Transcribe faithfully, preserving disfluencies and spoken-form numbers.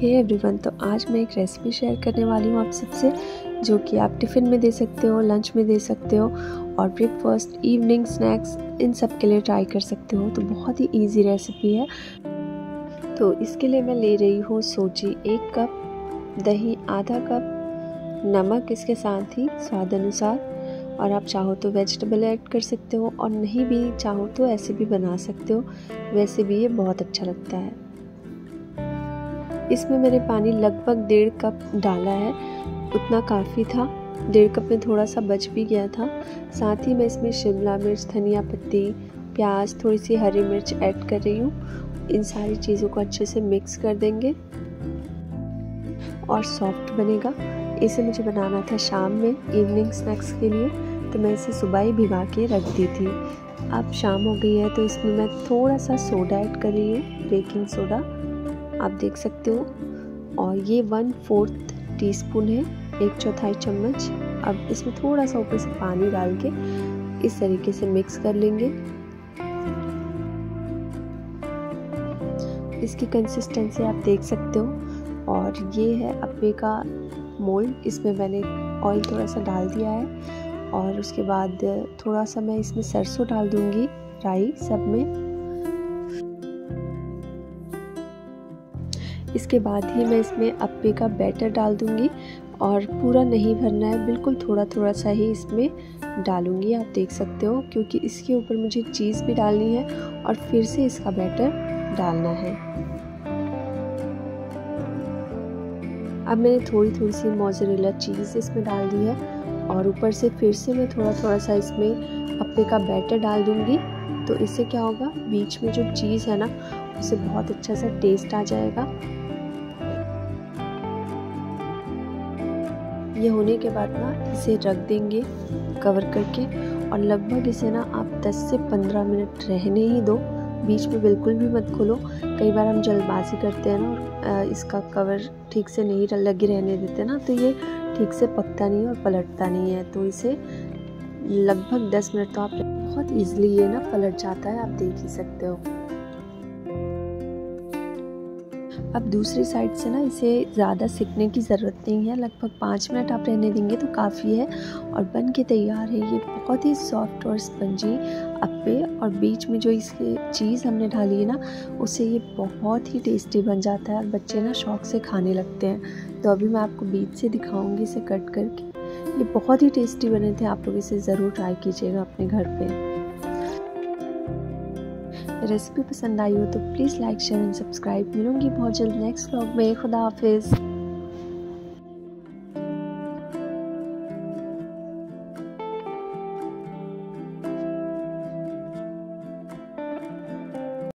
Hey everyone, तो आज मैं एक रेसिपी शेयर करने वाली हूँ आप सबसे, जो कि आप टिफ़िन में दे सकते हो, लंच में दे सकते हो और ब्रेकफास्ट, इवनिंग स्नैक्स, इन सब के लिए ट्राई कर सकते हो। तो बहुत ही इजी रेसिपी है। तो इसके लिए मैं ले रही हूँ सोजी, एक कप दही, आधा कप नमक, इसके साथ ही स्वाद अनुसार, और आप चाहो तो वेजिटेबल ऐड कर सकते हो और नहीं भी चाहो तो ऐसे भी बना सकते हो, वैसे भी ये बहुत अच्छा लगता है। इसमें मैंने पानी लगभग डेढ़ कप डाला है, उतना काफ़ी था। डेढ़ कप में थोड़ा सा बच भी गया था। साथ ही मैं इसमें शिमला मिर्च, धनिया पत्ती, प्याज, थोड़ी सी हरी मिर्च ऐड कर रही हूँ। इन सारी चीज़ों को अच्छे से मिक्स कर देंगे और सॉफ्ट बनेगा। इसे मुझे बनाना था शाम में इवनिंग स्नैक्स के लिए, तो मैं इसे सुबह ही भिगा के रख दी थी। अब शाम हो गई है, तो इसमें मैं थोड़ा सा सोडा ऐड कर रही हूँ, बेकिंग सोडा, आप देख सकते हो, और ये वन फोर्थ टीस्पून है, एक चौथाई चम्मच। अब इसमें थोड़ा सा ऊपर से पानी डाल के इस तरीके से मिक्स कर लेंगे। इसकी कंसिस्टेंसी आप देख सकते हो। और ये है अप्पे का मोल्ड, इसमें मैंने ऑयल थोड़ा सा डाल दिया है और उसके बाद थोड़ा सा मैं इसमें सरसों डाल दूंगी, राई, सब में। इसके बाद ही मैं इसमें अप्पे का बैटर डाल दूंगी और पूरा नहीं भरना है, बिल्कुल थोड़ा थोड़ा सा ही इसमें डालूंगी, आप देख सकते हो, क्योंकि इसके ऊपर मुझे चीज़ भी डालनी है और फिर से इसका बैटर डालना है। अब मैंने थोड़ी थोड़ी सी मोज़रेला चीज़ इसमें डाल दी है और ऊपर से फिर से मैं थोड़ा थोड़ा सा इसमें अप्पे का बैटर डाल दूंगी। तो इससे क्या होगा, बीच में जो चीज़ है ना, उससे बहुत अच्छा सा टेस्ट आ जाएगा। ये होने के बाद ना इसे रख देंगे कवर करके, और लगभग इसे ना आप दस से पंद्रह मिनट रहने ही दो, बीच में बिल्कुल भी मत खोलो। कई बार हम जल्दबाजी करते हैं ना, इसका कवर ठीक से नहीं लगे रहने देते ना, तो ये ठीक से पकता नहीं है और पलटता नहीं है। तो इसे लगभग दस मिनट तो आप बहुत इजीली, ये ना पलट जाता है, आप देख ही सकते हो। अब दूसरी साइड से ना इसे ज़्यादा सिकने की ज़रूरत नहीं है, लगभग पाँच मिनट आप रहने देंगे तो काफ़ी है और बन के तैयार है। ये बहुत ही सॉफ्ट और स्पंजी अप्पे, और बीच में जो इसकी चीज़ हमने डाली है ना, उससे ये बहुत ही टेस्टी बन जाता है और बच्चे ना शौक से खाने लगते हैं। तो अभी मैं आपको बीच से दिखाऊंगी इसे कट करके। ये बहुत ही टेस्टी बने थे, आप लोग इसे ज़रूर ट्राई कीजिएगा अपने घर पे। रेसिपी पसंद आई हो तो please like, share and subscribe. मिलूंगी बहुत जल्द नेक्स्ट व्लॉग में। खुदा हाफिज़।